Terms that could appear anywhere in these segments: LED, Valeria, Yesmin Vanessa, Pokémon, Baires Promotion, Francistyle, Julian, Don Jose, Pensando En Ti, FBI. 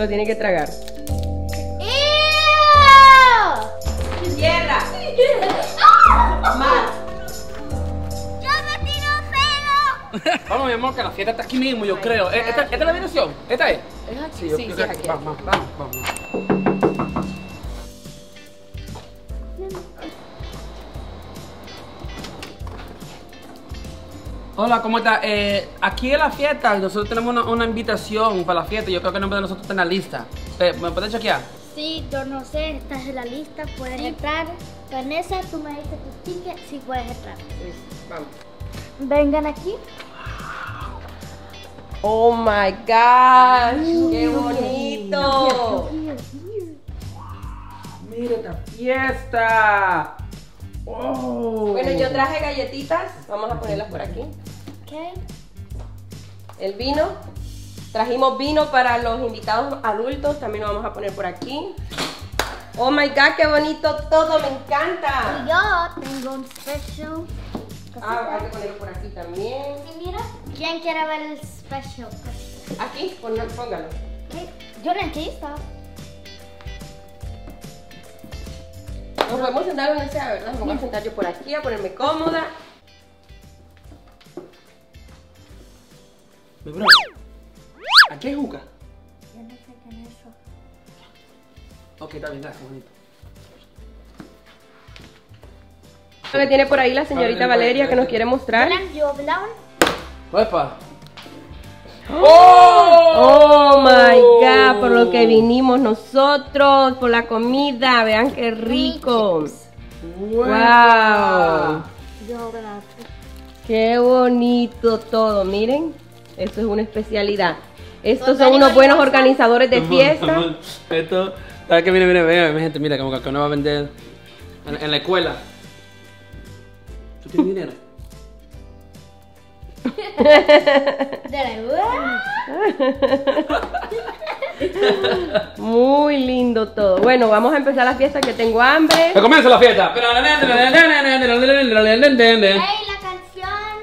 se lo tiene que tragar. ¡Ew! ¡Cierra! ¡Más! ¡Yo me tiro pedo! Vamos, mi amor, que la fiesta está aquí mismo, yo creo. ¿Esta es la dirección? ¿Esta es? Es aquí. Sí, sí, es aquí. Vamos, vamos, vamos. Hola, ¿cómo está? Aquí en la fiesta, nosotros tenemos una invitación para la fiesta. Yo creo que el nombre de nosotros está en la lista. ¿Me puedes chequear? Sí, Don José, estás en la lista, puedes entrar. Vanessa, tú me diste tu ticket, sí puedes entrar. Sí, vamos. Vengan aquí. Oh my gosh, qué bonito. Mira esta fiesta. Oh. Bueno, yo traje galletitas, vamos a ponerlas por aquí. Okay. El vino, trajimos vino para los invitados adultos, también lo vamos a poner por aquí. Oh my god, qué bonito todo, me encanta. Y yo tengo un special. Hay que ponerlo por aquí también. ¿Sí, mira? ¿Quién quiere ver el special? Aquí, póngalo. Yo no aquí está. Nos podemos sentar donde sea, ¿verdad? Me voy a sentar yo por aquí a ponerme cómoda. Mi bro, ¿aquí hay juca? Yo no sé qué es eso. Ok, está bien, gracias, bonito. Lo que tiene por ahí la señorita Valeria que nos quiere mostrar. ¡Opa! ¡Oh! ¡Oh, my God! Por lo que vinimos nosotros, por la comida. Vean qué rico. ¡Wow! ¡Qué bonito todo! Miren, esto es una especialidad. Estos son unos buenos organizadores de fiesta. Esto, ¿sabes qué? Mira, mira, mira, gente, mira, como que uno va a vender en la escuela. ¿Tú tienes dinero? Muy lindo todo. Bueno, vamos a empezar la fiesta que tengo hambre. ¡Que comience la fiesta! ¡Ey, la canción!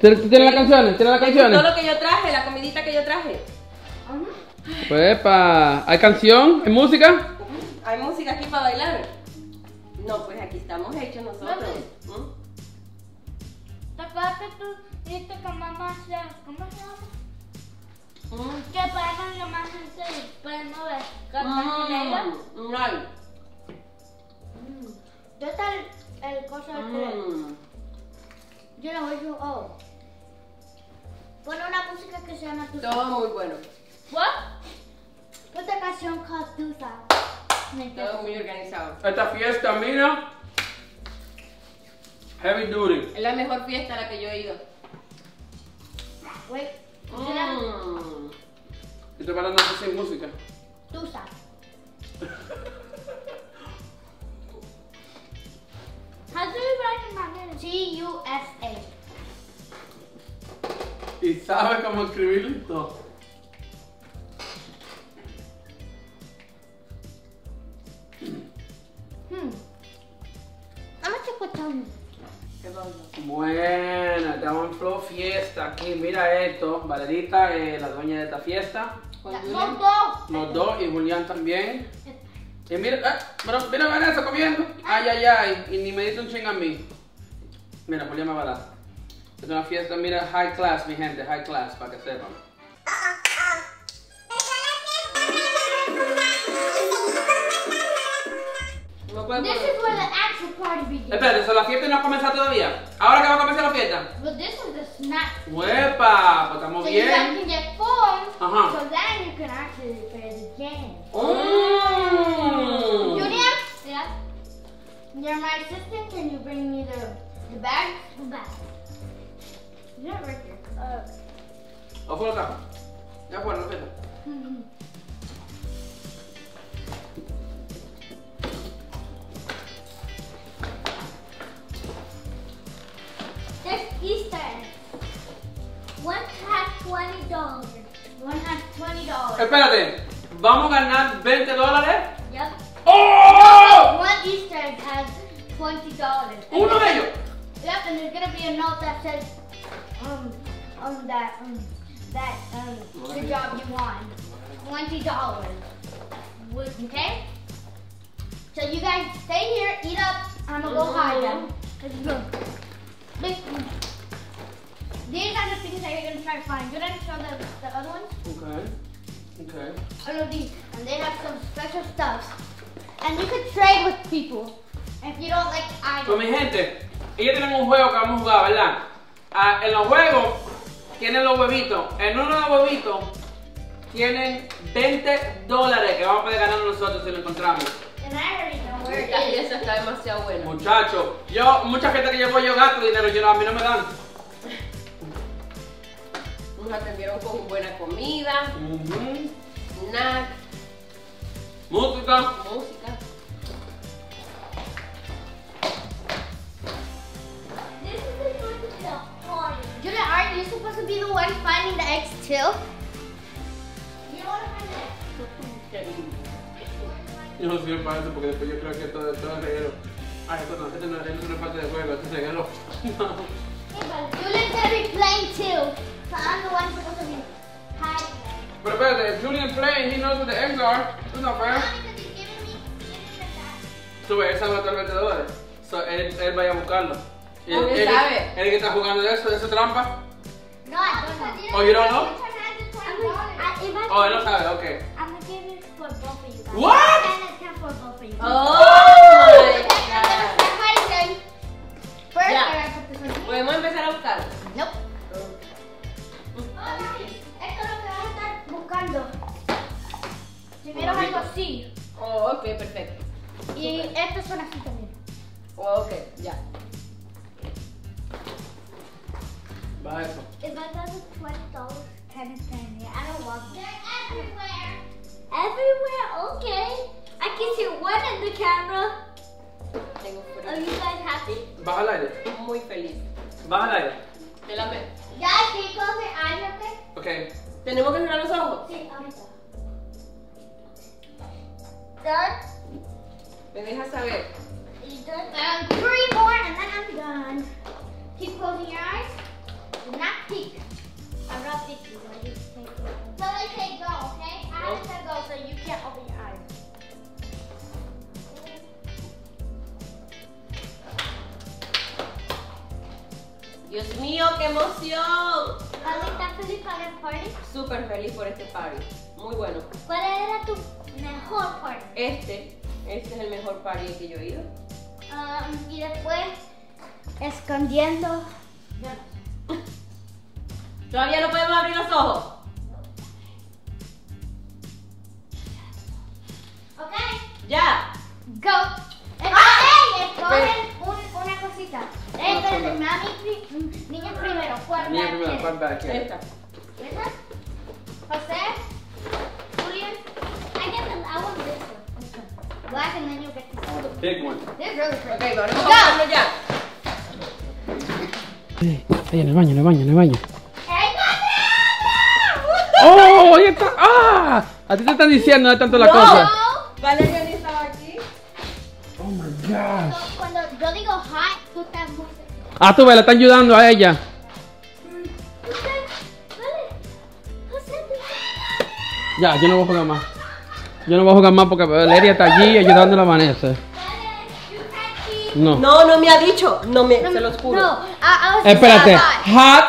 ¿Tienes la canción? ¿Tienes la canción? Todo lo que yo traje, la comidita que yo traje. Epa, ¿hay canción? ¿Hay música? ¿Hay música aquí para bailar? No, pues aquí estamos hechos nosotros. Aparte tú dijiste que mamá se llama, ¿cómo se llama? Que podemos llamar así, podemos ver cantar con ella. ¿Dónde está el coso de color? Yo no voy a decir, oh. Pon una música que sea natural. Todo muy bueno. ¿Qué? Pon la canción Costusa. Todo muy organizado. Esta fiesta, mira. Heavy duty. Es la mejor fiesta a la que yo he ido. Wait, estoy bailando sin música. Tú sabes. How do you write in Manila? G-U-S-A. Y sabe cómo escribirlo y todo. Bueno, estamos en flow fiesta aquí, mira esto, Valerita, la dueña de esta fiesta. Los dos. Los dos y Julián también. Y mira, mira Vanessa comiendo. Ay, ay, ay, y ni me dice un ching a mí. Mira, Julián me balaza. Es una fiesta, mira, high class, mi gente, high class, para que sepan. This is where the actual party begins. Espera, ¿so la fiesta no ha comenzado todavía? ¿Ahora que va a comenzar la fiesta? But this is the snack. ¡Huepa! Pues estamos bien. So you can get full, so then you can actually play the game. Oh. Julia? Yeah? You're my assistant, can you bring me the bag? The bag. You're not right here. ¿O fue lo tapo? Ya fue, no peta. $20. One has $20. Espérate, ¿vamos a ganar $20? Yep. ¡Oh! One Easter egg has $20. ¿Uno de ellos? Yep, and there's gonna be a note that says, that the job you won. $20. Okay? So you guys stay here, eat up. I'm gonna go hide them. Let's go. These are the things that you're gonna try to find. You're gonna show the other ones? Okay. Okay. All of these. And they have some special stuff. And you can trade with people. If you don't like items. So mi gente, ellos tienen un juego que vamos a jugar, ¿verdad? En los juegos tienen los huevitos. En uno de los huevitos tienen $20 que vamos a poder ganar nosotros si lo encontramos. Y eso está demasiado bueno. Muchachos, mucha gente que yo gasto dinero, a mí no me dan. Nos atendieron con buena comida, snack, música. This is supposed to be the party. Julian, aren't you supposed to be the one finding the eggs too? You don't want to find the eggs. Yo no sirvo para eso porque después yo creo que todo es reguero. Ay, esto no es una parte de juego, esto es reguero. Julian's gonna be playing too. So I'm the one supposed to be hiding. Pero espérate, if Julian playing, he knows what the eggs are. That's not fair. So wait, esa va a estar $20. So él vaya a buscarlo. Él sabe. Él que está jugando de eso, trampa. No, I don't know. Oh, you don't know? Oh, él no sabe, okay. I'm gonna give it for both of you guys. What? Oh, my God. First, I gotta put this one. ¿Podemos empezar a buscarlo? Nope. Esto es lo que vas a estar buscando. Primero algo así. Oh, ok, perfecto. Y estos son así también. Oh, ok, ya. Va eso. If I thought it was $20, kind of thing. I don't want them. They're everywhere. Everywhere, okay. I can see one in the camera. Are you guys happy? Baja el aire. Muy feliz. Baja el aire. Te la ve. Ya, chicos, ¿me ayúdame? Okay. ¿Tenemos que cerrar los ojos? Sí, ahorita. Done. Me dejas saber. You done? Three more and then I'm done. Keep closing your eyes. Do not peek. I'm not peeking. I just can't go. So I say go, okay? I say go so you can't open your eyes. Dios mío, qué emoción. ¿Estás feliz para el party? Súper feliz por este party. Muy bueno. ¿Cuál era tu mejor party? Este es el mejor party que yo he ido. Y después, escondiendo. Todavía no podemos abrir los ojos. Ok. Ya. Go. Una cosita. Espérate, mami, niña primero, ¿cuál niña primero, ¿cuál va? Esta. ¿Esta? José, Julian. I get them, I want this one. Black and then you get this one. Big one. They're really pretty. Okay, vamos a buscarlo ya. Ahí en el baño, ¡Oh, ahí está! ¡Ah! A ti te están diciendo de tanto la cosa. Valeria ni estaba aquí. Oh my gosh. Cuando yo digo hot, tú estás muy cerca. Ah, tú ves, la están ayudando a ella. Ya, yo no voy a jugar más. Yo no voy a jugar más porque Valeria está allí ayudando a la Vanessa. No. No me ha dicho. Se los juro. No, espérate. Hot.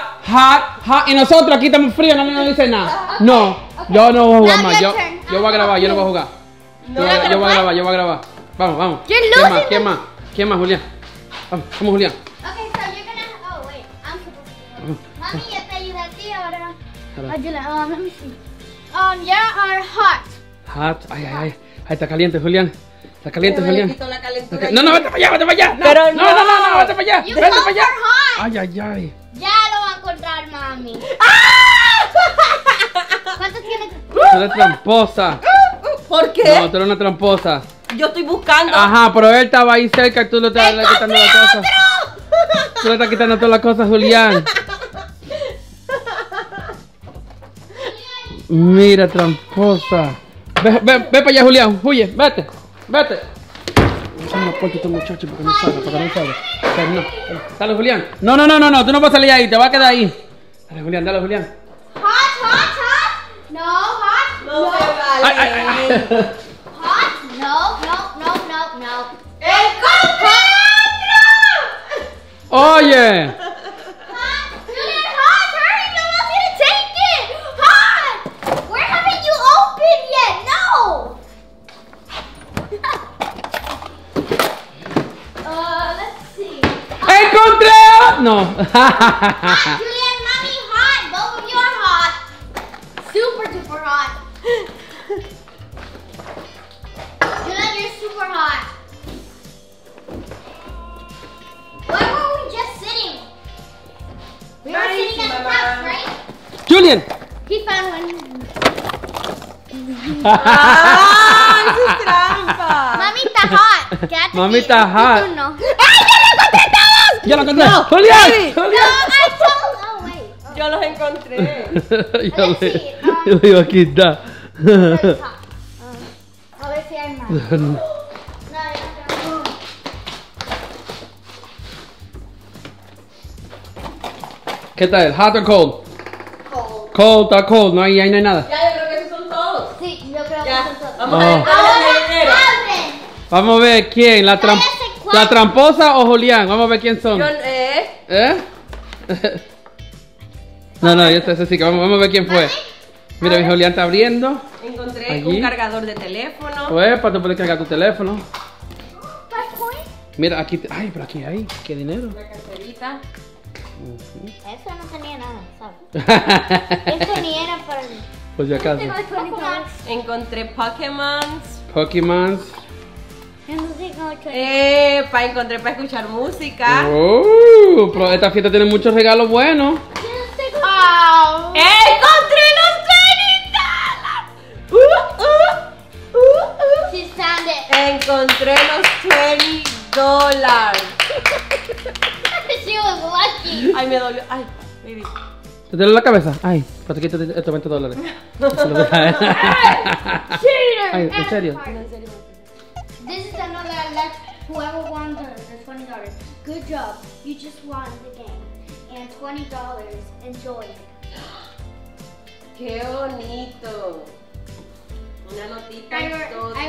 Y nosotros aquí estamos fríos, no nos dicen nada. No, yo no voy a jugar más. Yo voy a grabar, yo no voy a jugar. Yo voy a grabar. Vamos. ¿Quién más, Julián? Vamos, Julián. Okay, so you're gonna... Oh, wait. I'm supposed to... Mami, yo te ayudé a ti ahora. Ayúdame, let me see. You are hot. Hot. Ay. Ahí está caliente, Julián. Está caliente, Julián. No, vete para allá. No, vete para allá. Ay. Ya lo va a encontrar, mami. ¿Cuánto tienes? Tú eres tramposa. ¿Por qué? No, tú eres una tramposa. Yo estoy buscando. Ajá, pero él estaba ahí cerca y tú le estás quitando las cosas. Tú le estás quitando todas las cosas, Julián. Mira, tramposa. Ve para allá, Julián. Huye, vete. Vamos a poner a tu muchacho porque no sabe. Dale, Julián. No, tú no vas a salir ahí, te vas a quedar ahí. Dale, Julián. Hot, No, vale. Hot? No. ¡El contrario! Oh, yeah. Julian, hot, hurry, no one's gonna take it. Hot! Where haven't you opened yet? No! Let's see. ¡El contrario! No. Hot, Julian, mommy, hot. Both of you are hot. Super duper hot. Julian, you're super hot. Julian! He found one. ¡Ah! ¡Eso es trampa! Mamita hot. Quédate. Mamita hot. ¡Ay, ya lo encontré todos! ¡Julian! Yo los encontré. Yo lo iba a quitar. A ver si hay más. ¿Qué tal? ¿Hot o cold? Cold, está cold, no hay, ahí no hay nada. Ya, yo creo que esos son todos. Sí, yo creo ya. Que esos son todos. Vamos a ver. Vamos a ver quién, la tramposa o Julián. Vamos a ver quién son. No, yo sé, sí, que vamos a ver quién fue. Mira, mi Julián está abriendo. Encontré allí un cargador de teléfono. Pues, para tú poder cargar tu teléfono. Mira, aquí, ay, pero aquí hay, qué dinero. Una carterita. Eso no tenía nada, ¿sabes? Eso ni era para mí. Pues ya casi. Encontré Pokémon. Encontré para escuchar música. Oh, pero esta fiesta tiene muchos regalos buenos. Oh. ¡Encontré los $20! She found it. Encontré los $20. She was lucky. Ay, me dolió. Ay, baby. ¿Te duele la cabeza? Ay, para que te estos $20. Ay, en serio. This is another left. Whoever won the $20. Good job. You just won the game. And $20. Enjoy it. Qué bonito. Una notita. I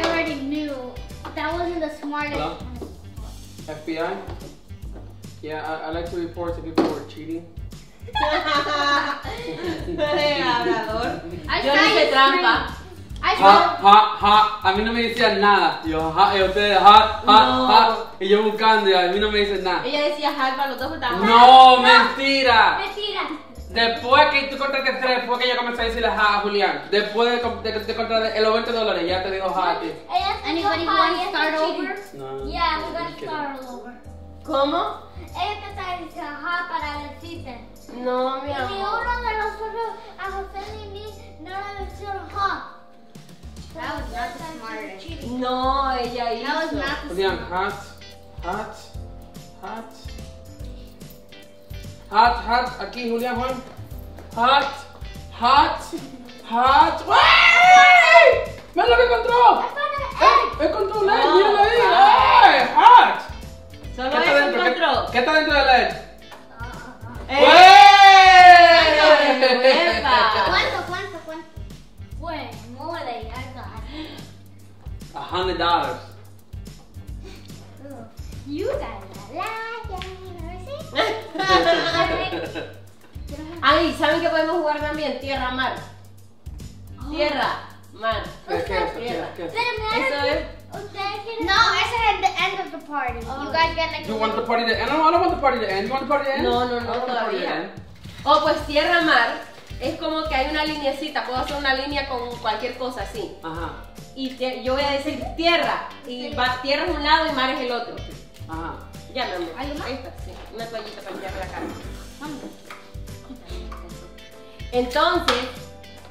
already knew. That wasn't the smartest. Hello? FBI? Yeah, I like to report to people who are cheating. Yo no hice trampa. A mí no me decían nada. Yo, y ustedes, y yo buscando, y a mí no me dicen nada. Ella decía hot para los dos juntados. No, mentira. Mentira. Después que tú contraste tres, después que yo comencé a decirle hot a Julián. Después de contratar los $20, ya te digo hot a ti. Anybody want to start over? No. Yeah, we gotta start over. ¿Cómo? Ella pensaba que hot para decirte. No, mi amor. Y uno de nosotros, a José y a mí, no le hicieron hot. That was not the smartest. No, ella hizo. That was not the smartest. Hot. Aquí, Julián, Juan. Hot. ¡Wey! ¡Mira lo que encontró! ¡Encontró un LED! ¡Míralo ahí! ¡Ay! ¡Hot! Solo ¿qué está dentro? ¿Qué está dentro de la LED? ¡Wey! ¿Cuánto? Wey, more than I got. $100. You guys are like it. Ay, ¿saben que podemos jugar también? Tierra, mar. ¿Qué es? Eso es. No, this is at the end of the party. You guys get like. You want the party to end? No, I don't want the party to end. You want the party to end? No, todavía. Oh, pues tierra, mar. Es como que hay una lineecita, puedo hacer una línea con cualquier cosa así. Ajá. Y yo voy a decir tierra. Y va, tierra es un lado y mar es el otro. Ajá. Ya, mi amor. ¿Hay una? Esta, sí. Una toallita para limpiar la cara. Vamos. Entonces,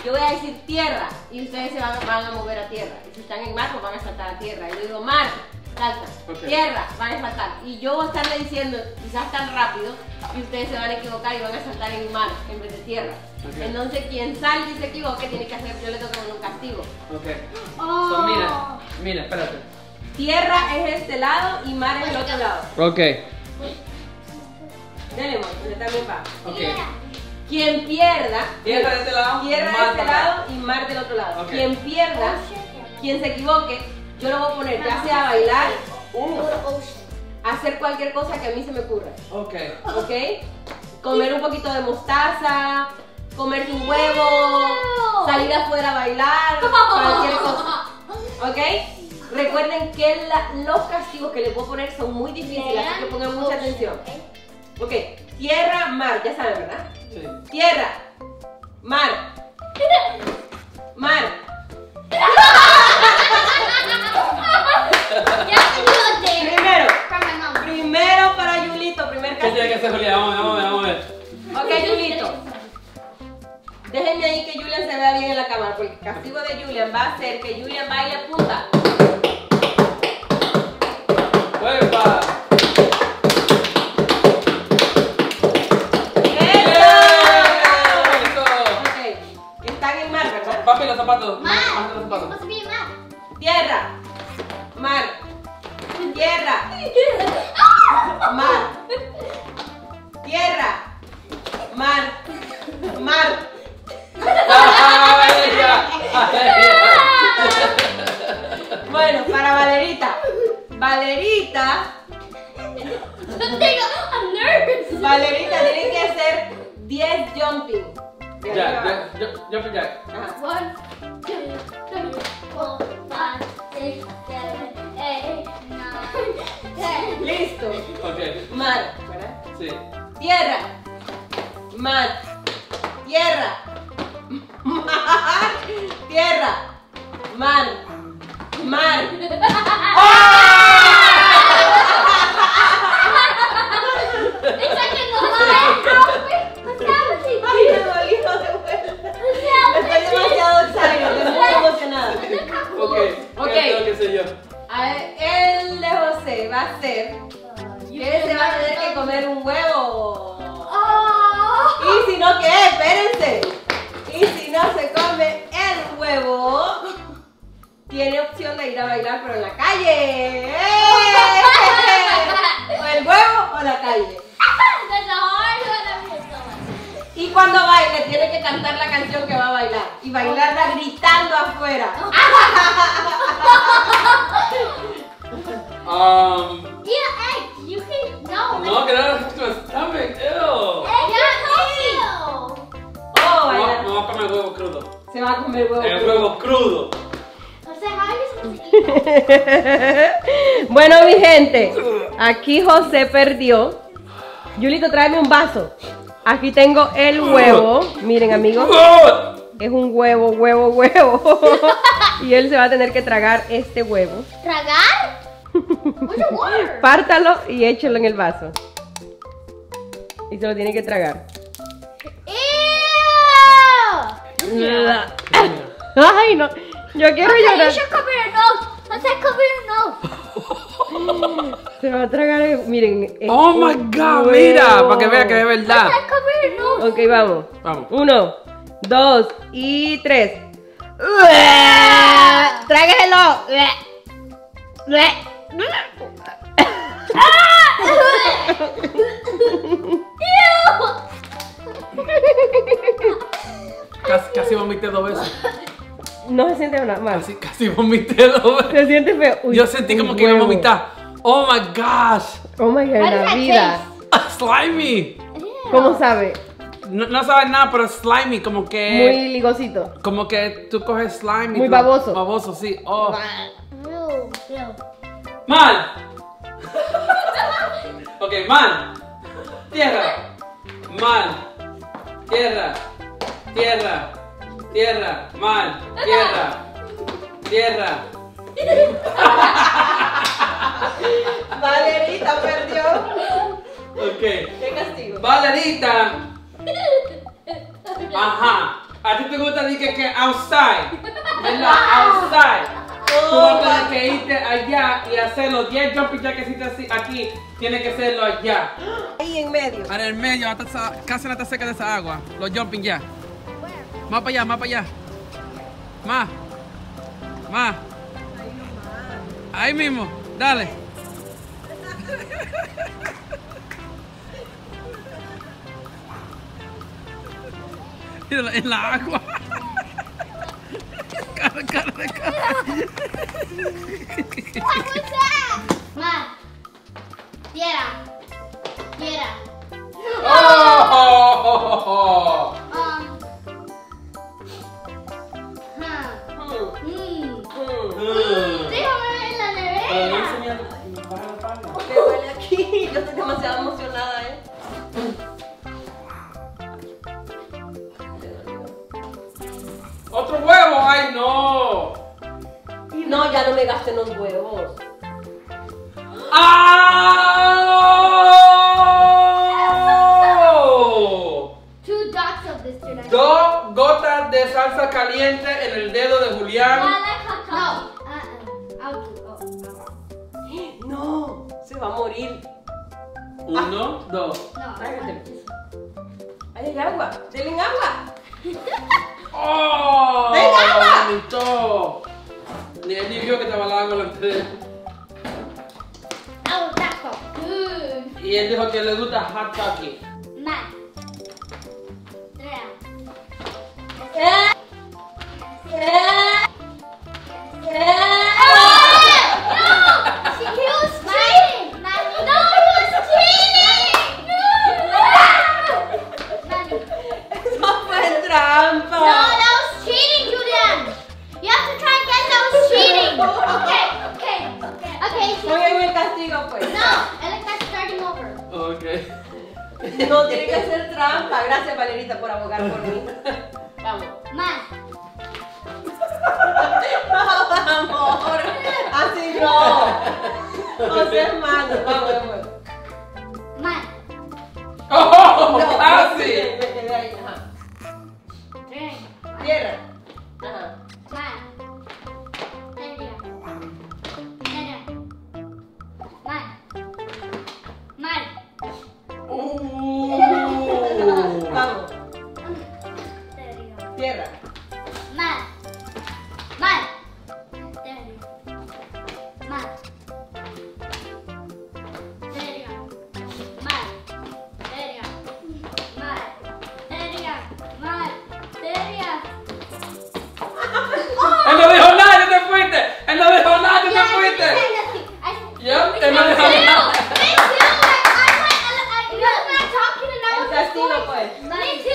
yo voy a decir tierra. Y ustedes se van a mover a tierra. Y si están en mar, pues van a saltar a tierra. Y yo digo mar, salta. Okay. Tierra, van a saltar. Y yo voy a estarle diciendo, quizás tan rápido, y ustedes se van a equivocar y van a saltar en mar en vez de tierra. Okay. Entonces, quien salga y se equivoque tiene que hacer, yo le toco un castigo. Ok. Oh. So, mira, espérate. Tierra es este lado y mar es el otro lado. Ok. Dale, amor, también va. Ok. Quien pierda, tierra de este lado, y mar del otro lado. Okay. Quien pierda, quien se equivoque, yo lo voy a poner, ya sea a bailar, hacer cualquier cosa que a mí se me ocurra. Ok. Ok. Comer un poquito de mostaza, comerse un huevo, salir afuera a bailar, cualquier cosa. Ok. Recuerden que los castigos que les voy a poner son muy difíciles, así que pongan mucha atención. Ok. Tierra, mar, ya saben, ¿verdad? Sí. Tierra, mar, mar. Primero para Yulito, primer castigo. ¿Qué tiene que hacer Julián? Vamos a ver. Ok, Yulito. Déjenme ahí que Julian se vea bien en la cámara, porque el castigo de Julian va a ser que Julian baile punta. ¡Uepa! Papi, los zapatos. Mar. Tierra. Mar. Tierra. Mar. Tierra. Mar. Mar. Bueno, para Valerita. Valerita. Valerita tiene que hacer 10 jumping. Ya, jumping jack. 1, 2, 3, 4, 5, 6, 7, 8, 9, 10. Listo. Ok. Mar, ¿verdad? Sí. Tierra. Mar. Tierra. Mar. Tierra. Mar. Mar. Tiene opción de ir a bailar, pero en la calle. O el huevo o la calle. Y cuando baile, tiene que cantar la canción que va a bailar. Y bailarla gritando afuera. No, get out of my stomach. Ew. Oh, bailar. No va a comer huevo crudo. Se va a comer huevo crudo. El huevo crudo. Bueno, mi gente, aquí José perdió. Yulito, tráeme un vaso. Aquí tengo el huevo. Miren, amigos, es un huevo, huevo. Y él se va a tener que tragar este huevo. ¿Tragar? Pártalo y échalo en el vaso. Y se lo tiene que tragar. Ay, no. Yo quiero llorar. Se va a tragar. Miren. Oh my god, mira. Para que vea que es verdad. Ok, vamos. 1, 2 y 3. Tráguelo. Casi vomité 2 veces. No se siente nada mal. Casi vomité. Se siente feo. Uy, yo sentí como que iba a vomitar. Oh my gosh. Oh my god, la vida. Slimy. ¿Cómo sabe? No sabe nada, pero slimy, como que. Muy ligosito. Como que tú coges slime. Muy baboso. Baboso, sí. Oh. Man. Ok, man. Tierra. Man. Tierra. Tierra. Tierra, mal, tierra, tierra. Valerita perdió. Ok. ¿Qué castigo? Valerita. Ajá. A ti te gusta decir que outside. ¿Verdad? Outside. Tú vas a tener que irte allá y hacer los 10 jumping jack que hiciste aquí. Tienes que hacerlo allá. Ahí en medio. En el medio, casi no te seca de esa agua. Los jumping jack. Más para allá, más para allá. Más. Más. Ahí mismo, dale. en la agua. Ma, tierra. Oh. Déjame en la nevera. Te huele aquí. Yo estoy demasiado emocionada, ¿eh? ¡Otro huevo! ¡Ay, no! No, ya no me gasten los huevos. ¡Oh! Dos gotas de salsa caliente en el dedo de Julián. No, se va a morir. Uno, dos. ¡Ay, el agua! ¡Denle agua! ¡Oh! ¡Venga, agua! Ni él ni vio que estaba el agua delante de él. ¡Oh, taco! Y él dijo que le gusta hot taki. ¡Más! No, tiene que hacer trampa. Gracias, Valerita, por abogar por mí. Vamos. Más. No, amor. Así no. No seas malo. Vamos. Más. ¡Oh! No, ¡casi! Me quedé ahí. Ajá. Tierra. Ajá.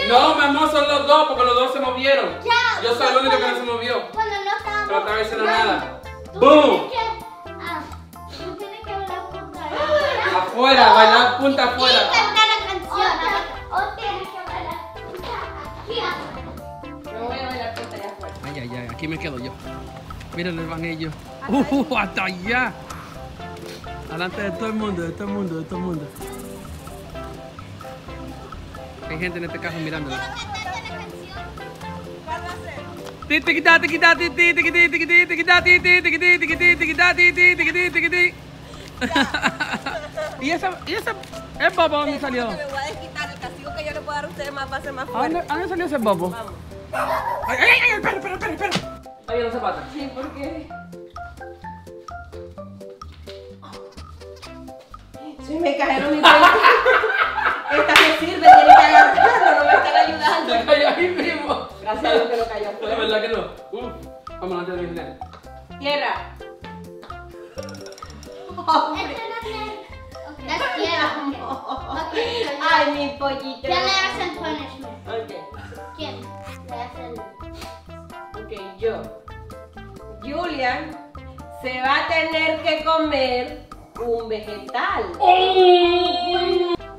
No, mi amor, son los dos, porque los dos se movieron. Yeah, yo soy el único que no se movió. Cuando no estábamos. Pero estaba diciendo nada. ¡Boom! Tú tienes que bailar punta afuera. Afuera, bailar punta afuera. Y cantar la canción. O tienes que bailar punta aquí afuera. No voy a bailar punta allá afuera. Ay, aquí me quedo yo. Mírenlo, van ellos. ¡Hasta allá! Adelante de todo el mundo, Hay gente en este caso mirándola. Y esa es bobo, ¿dónde salió? Le voy a desquitar el castigo que yo le puedo dar a ustedes más fácil, más fuerte. ¿A dónde salió ese bobo? Vamos. Ay, espera. Oye, los zapatos. Sí, ¿por qué? Sí, me cayeron mis zapatos. Esta me sirve, tiene que agarrarlo, no me están ayudando. Se cayó ahí mismo. Gracias a Dios que no cayó afuera. La verdad que no. Vamos antes de original. Tierra. Hombre. La tierra. Ay, mi pollito. Ya le das el punishment. Ok. ¿Quién? Le das el... Ok, yo. Julian se va a tener que comer un vegetal. ¡Oh!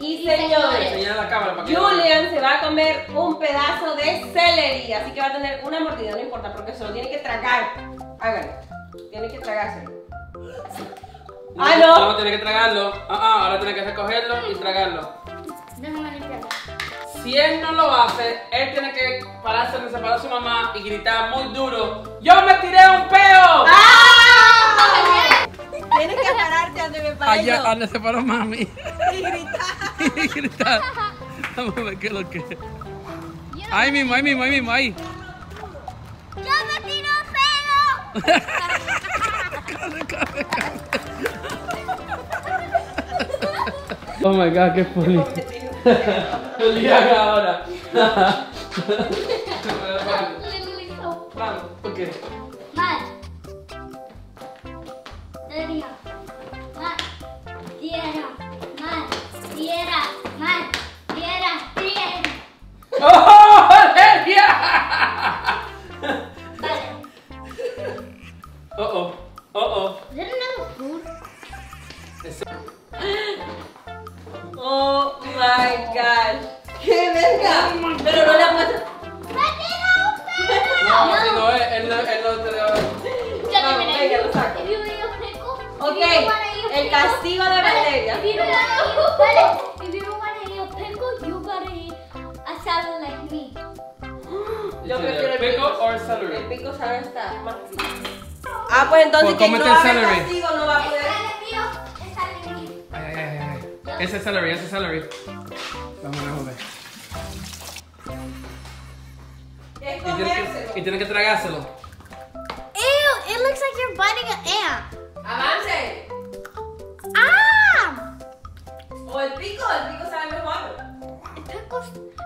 Y señores, Julian se va a comer un pedazo de celery, así que va a tener una mordida, no importa, porque se lo tiene que tragar. Háganlo, tiene que tragárselo. No, ¡ah, no! No, tiene que tragarlo. Ahora tiene que recogerlo y tragarlo. Déjame limpiarlo. Si él no lo hace, él tiene que pararse en separar a su mamá y gritar muy duro: ¡yo me tiré un peo! ¡Ah! Tienes que pararte donde me paré yo. Allá se paró mami. Y gritar. Vamos a ver qué es lo que es. Ahí mismo, ahí. ¡Yo me tiro un pedo! ¡Corre! Oh my god, qué poli. Julián ahora. Vamos, ok. Más. 3, más, tierra, más, tierra, más, tierra, tierra. ¡Oh, Valeria! Vale. Oh, oh, oh, oh. ¿Es una locura? Oh my gosh. ¡Qué verga! Pero no la muestro. No, si no es, él no te debe. Ya lo saco. Ok, el castigo de Valeria. If you don't want to eat a pickle, you gotta eat a salad like me. Yo prefiero el pickle o el celery. El pickle salad está más rico. Ah, pues entonces que no haga el castigo no va a poder. Ese es celery, ese es celery. Vamos a joder. Y tiene que tragárselo. Ew, it looks like you're biting an ant. Avance. Ah. O el pico sabe mejor. El pico,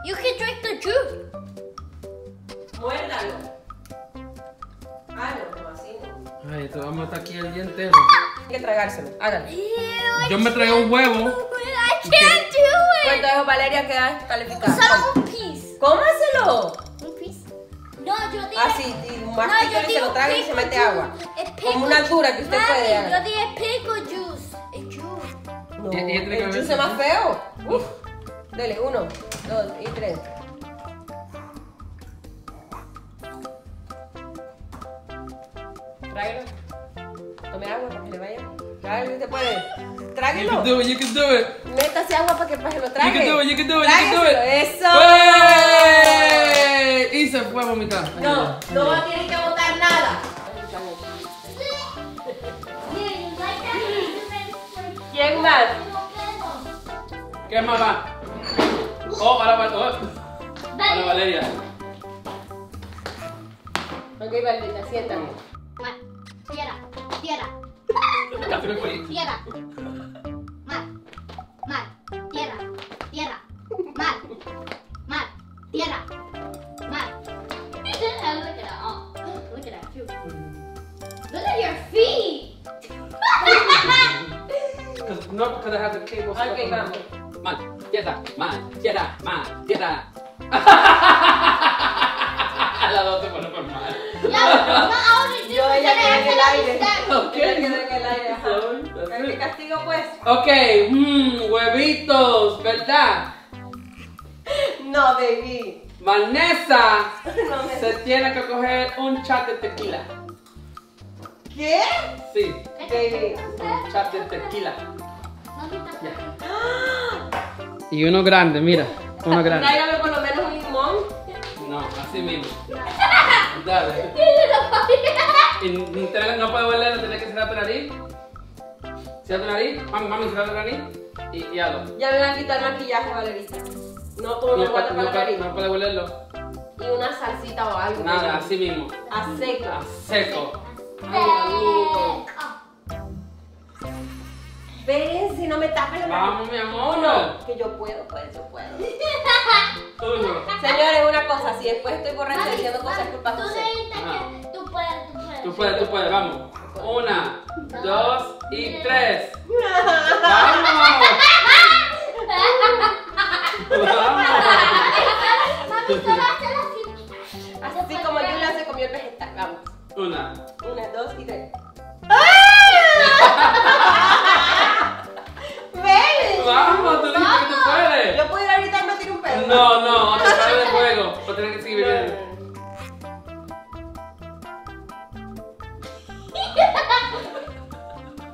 you can drink the juice. Muérdalo. Ah, no, así no. Ay, te vamos a estar aquí el día entero. Hay que tragárselo, hágalo. Yo me traigo un huevo. I can't do it. Pues entonces Valeria queda calificada. Solo un piece. Cómaselo. No, yo dije... Ah, sí, mastica y se lo traga y se mete agua. Como una altura que usted puede... Mami, yo dije pickle juice. El juice. No, el juice es más feo. Uf. Dele, 1, 2 y 3. Tráguelo. Tome agua para que le vaya. Tráguelo, usted puede. Tráguelo. You can do it, you can do it. Métase agua para que se lo trague. You can do it, you can do it, you can do it. Eso. ¡Hey! Y se fue a vomitar. No, no tienes que botar nada. ¿Quién más? ¿Qué más va? Oh, ahora va. Oh. Vale. Ahora Valeria. Ok, Valeria, siéntame. Más, tierra, tierra. Tierra. Más, más, tierra, tierra. Más, más, tierra. No, because I have the cable. Okay, vamos. Man, tierra, man, tierra, man, tierra. La dos se pone por mal. Yo ella quedó en el aire. Okay. Ella quedó en el aire. Ajá. El castigo pues. Ok, huevitos, ¿verdad? No, baby. Vanessa se tiene que coger un shot de tequila. ¿Qué? Sí. Baby. Un shot de tequila. Y uno grande, mira, uno grande. Tráigame por lo menos un limón. No, así mismo. Dale. Y no puedo volverlo, tenés que cerrar tu nariz. Cerrar tu nariz, mami, mami, cerrar tu nariz y hazlo. Ya me van a quitar el maquillaje, Valerita. No puedo volverlo para la nariz. No puedo volverlo. Y una salsita o algo. Nada, así mismo. A seco. A seco. Ven, si no me tapas la mano. Vamos, mi amor. No, que yo puedo, pues, yo puedo. Señores, una cosa, si después estoy corriendo diciendo cosas culpas. Tú puedes, tú puedes. Tú puedes, vamos. 1, 2 y 3. ¡Vamos! Mami, solo hazlo así. Así como Julian se comió el vegetal, vamos. 1, 2 y 3. Vamos, tú dices que tú puedes. Yo puedo ir ahorita y no tirar un pedo. No, no, te sale de juego. Lo tienes que seguir viviendo.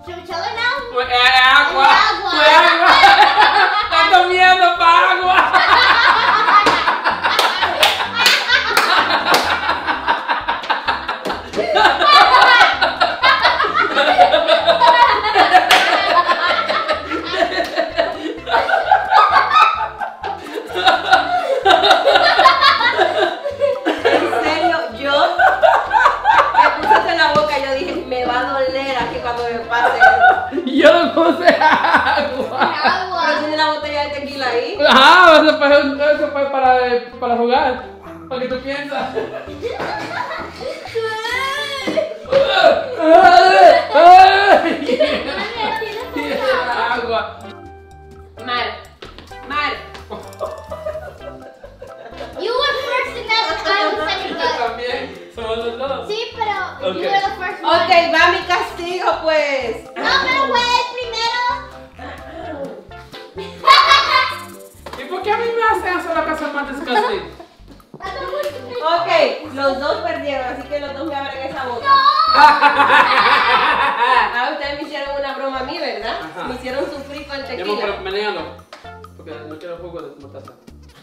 ¿Chuchado en agua? Pues agua. Pues agua. Estás comiendo para agua. Agua. ¿No tiene una botella de tequila ahí? Ajá, eso fue para jugar. ¿Para qué tú piensas? Agua. Mal. Mal. You were first in that, I was second. ¿También? ¿Somos los dos? Sí, pero okay. You were the first one. Ok, va mi castigo pues. No, pero güey, primero. ¿Y por qué a mí me hacen hacer la casa más descansada? Ok, los dos perdieron, así que los dos me abren esa boca. ¡No! Ah, ustedes me hicieron una broma a mí, ¿verdad? Ajá. Me hicieron sufrir con tequila. Yo, pero menéalo, porque no quiero jugo de mostaza.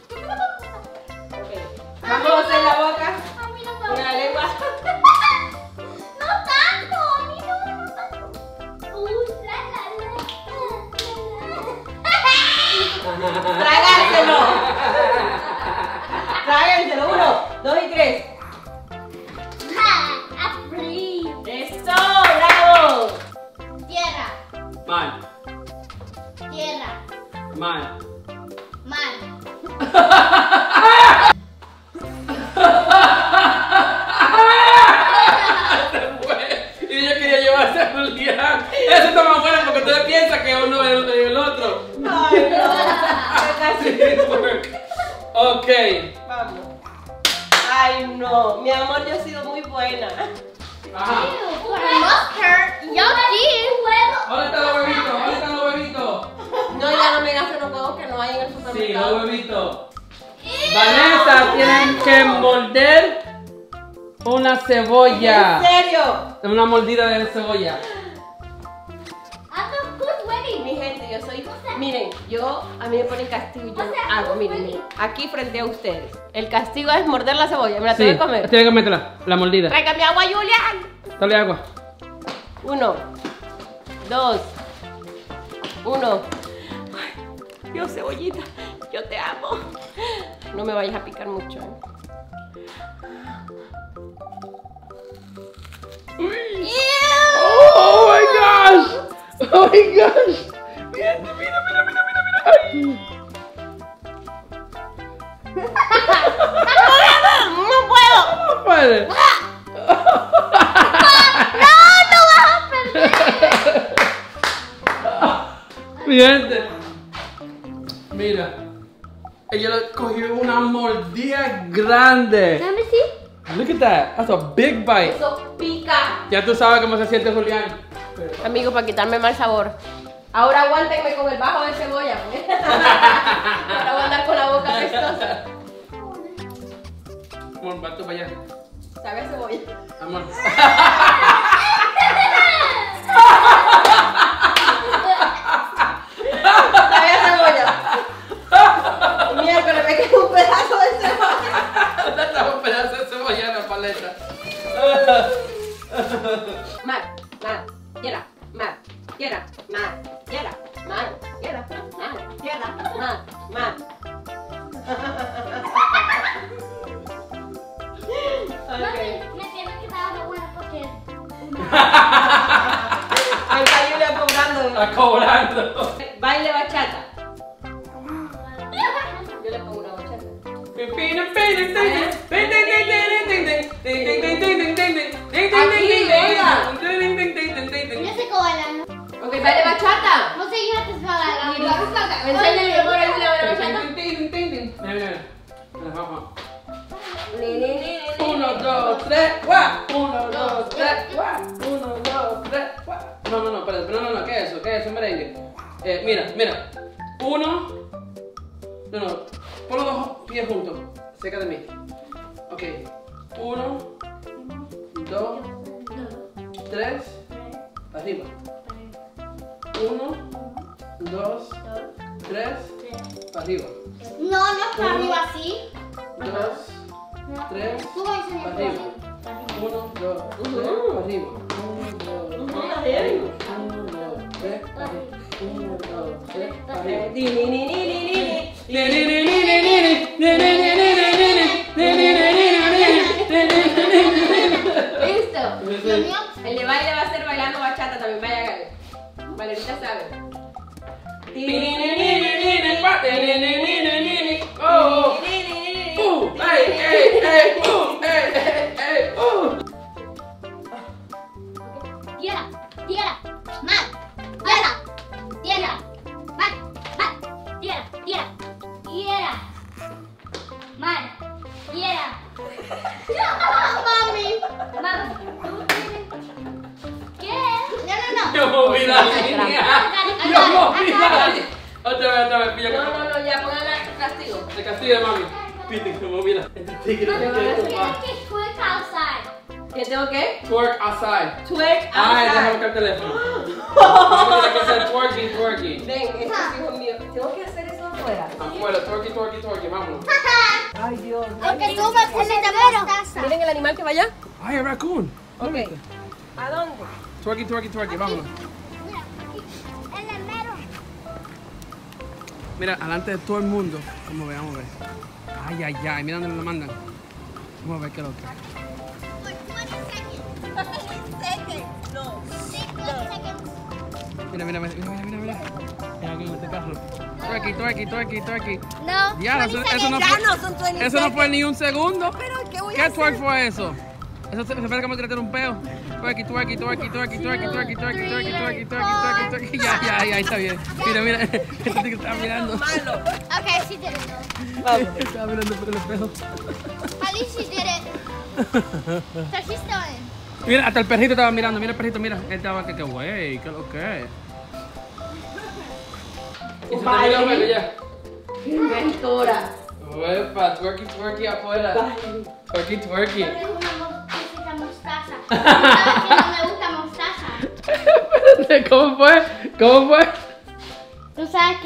Okay. Vamos en la boca. A mí no, una lengua. No tanto, a mí no. Trágárselo. Trágárselo. 1, 2 y 3. Mal. Tierra. Mal. Mal. Y yo quería llevarse a Julián. Eso está más bueno porque ustedes piensan que uno es el otro. Ay, no. Ok. Vamos. Ay, no. Mi amor, yo he sido muy buena. Ajá. Yo sí. ¿Dónde están los huevitos? ¿Dónde están los huevitos? No, ya no me gastan los huevos que no hay en el supermercado. Sí, los huevitos. Vanessa, tienen que morder una cebolla. ¿En serio? Una mordida de cebolla. Mi gente, yo soy... Miren, yo... A mí me ponen castigo y yo hago, miren, aquí frente a ustedes. El castigo es morder la cebolla. Me la tengo que comer. Tienen que meterla, la mordida. Traiga mi agua, Julian. Dale agua. 1, 2, 1. Ay, Dios, cebollita, yo te amo. No me vayas a picar mucho. Oh my gosh. Oh my gosh. Mira, mira, mira, mira, mira. Ay. No puedo. No puedes. Mi gente, mira, ella cogió una mordida grande. Dame, sí. Look at that, that's a big bite. Eso pica. Ya tú sabes cómo se siente Julián. Amigo, para quitarme mal sabor. Ahora aguántenme con el bajo de cebolla. Ahora voy a andar con la boca pestosa. Amor, va tú para allá. Sabe a cebolla. Amor. Baile bachata. Yo le pongo una bachata. Yo sé cómo bailar. Ok, baile bachata. No sé, yo te voy a bailar. Voy a bailar bachata. Mira, vamos. 1, 2, 3, ¡guau! 1, 2, 3, ¡guau! 1, 2, 3, ¡guau! No, no, no, espérate, no, ¿qué es eso? ¿Qué es eso? Merengue. Mira, mira. 1. No, no. Pon los dos pies juntos. Cerca de mí. Ok. 1, 2, 3. Arriba. 1, 2, 3. Arriba. No, no es para arriba así. 2, 3. Arriba. 1, 2, 3. Arriba. 1, 2, 3. Arriba. 1, 2, 3, arriba. Listo. El mío, el de baile va a ser bailando bachata también, vaya. Valerita sabe. Oh. Ay, ay, Twerky, twerky, vámonos. Mira, aquí, en el mero. Mira, adelante de todo el mundo. Vamos a ver, vamos a ver. Ay, ay, ay, mira dónde lo mandan. Vamos a ver qué loco. Mira, mira, mira, mira, mira, mira. Mira aquí en este carro. Twerky, twerky, twerky, twerky. No, ya, eso no fue ni un segundo. Pero, ¿qué twerk fue eso? Eso se parece como que le tiene un peo. Twerky, twerky, twerky, twerky, twerky, twerky, twerky, twerky, twerky, twerky, twerky. Ya, ya, ya, está bien. Mira, mira, esto sí que está mirando. Ok, she did it. Vamos. Estaba mirando por el espejo. At least she did it. So she's still in. Mira, hasta el perrito estaba mirando. Mira el perrito, mira. Él estaba que güey, qué lo que es. Y se terminó el juego ya. Inventora. Uepa, twerky, twerky afuera. Twerky, twerky. No me gusta mostaza. ¿Cómo fue? ¿Cómo fue? Tú sabes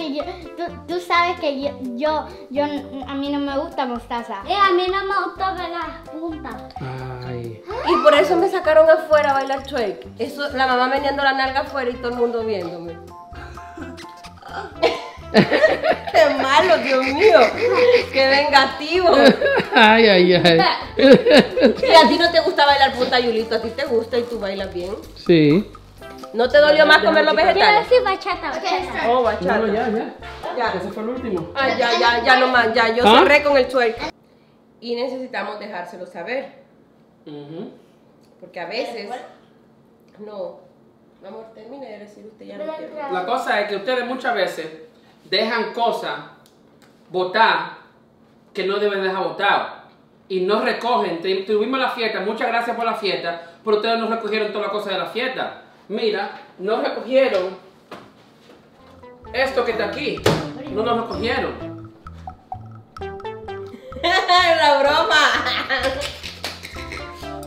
que yo a mí no me gusta mostaza. A mí no me gusta ver las puntas. Ay. Y por eso me sacaron afuera a bailar twerk. Eso, la mamá meneando la nalga afuera y todo el mundo viéndome. Qué malo, Dios mío. Qué vengativo. Ay, ay, ay. Si a ti no te gusta bailar punta, Yulito, a ti te gusta y tú bailas bien. Sí. ¿No te dolió más comer los vegetales? Yo decir bachata, bachata. Oh, bachata. No, ya, ya. Ya. Ese fue el último. Ah, ya, ya, ya nomás. Ya, yo cerré con el twerk. Y necesitamos dejárselo saber. Porque a veces. No. Amor, termine de decir usted ya no quiere. La cosa es que ustedes muchas veces dejan cosas botar que no deben dejar botar y no recogen. Tuvimos la fiesta, muchas gracias por la fiesta, pero ustedes no recogieron todas las cosas de la fiesta. Mira, no recogieron esto que está aquí, no lo recogieron. La broma.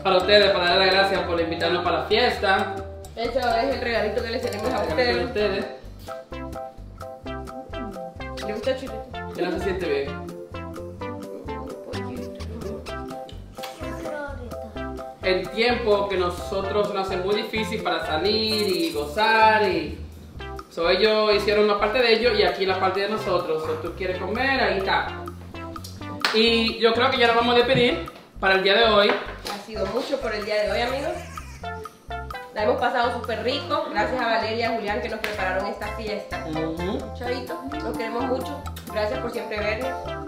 Para ustedes, para dar las gracias por invitarnos para la fiesta. Eso es el regalito que les tenemos a ustedes. ¿Le gusta chile? Ya no se siente bien. El tiempo que nosotros nos hace muy difícil para salir y gozar y... So, ellos hicieron una parte de ellos y aquí la parte de nosotros. So, tú quieres comer, ahí está. Y yo creo que ya nos vamos a despedir para el día de hoy. Ha sido mucho por el día de hoy, amigos. La hemos pasado súper rico, gracias a Valeria y a Julián que nos prepararon esta fiesta. Chavito, los queremos mucho, gracias por siempre vernos.